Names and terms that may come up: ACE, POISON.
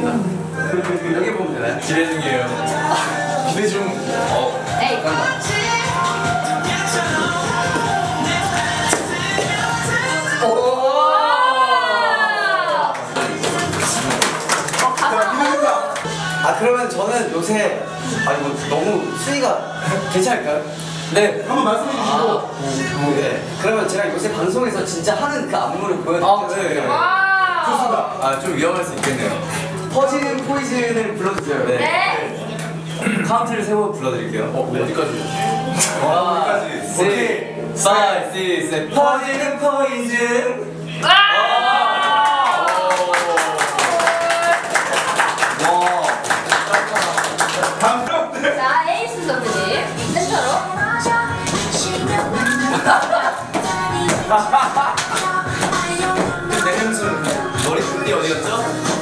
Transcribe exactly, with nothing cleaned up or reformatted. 있습니다. 여기 보면 되나요? 기대 중이에요. 기대 중. 어. 에이. 아, 그러면 저는 요새 아니 뭐 너무 수위가 괜찮을까요? 네, 한번 말씀해 주시고. 아, 음, 네. 그러면 제가 요새 방송에서 진짜 하는 그 안무를 보여드릴게요. 아, 네. 좋습니다. 아, 좀 위험할 수 있겠네요. 퍼지는 포이즌을 불러주세요. 네. 네. 카운트를 세 번 불러드릴게요. 어, 네. 어디까지? 와, 어디까지? 오케이. 사, 육, 칠. 퍼지는 포이즌. 자, 에이스 선배님 센터로. 내 햄스 머리 뿌리 어디였죠?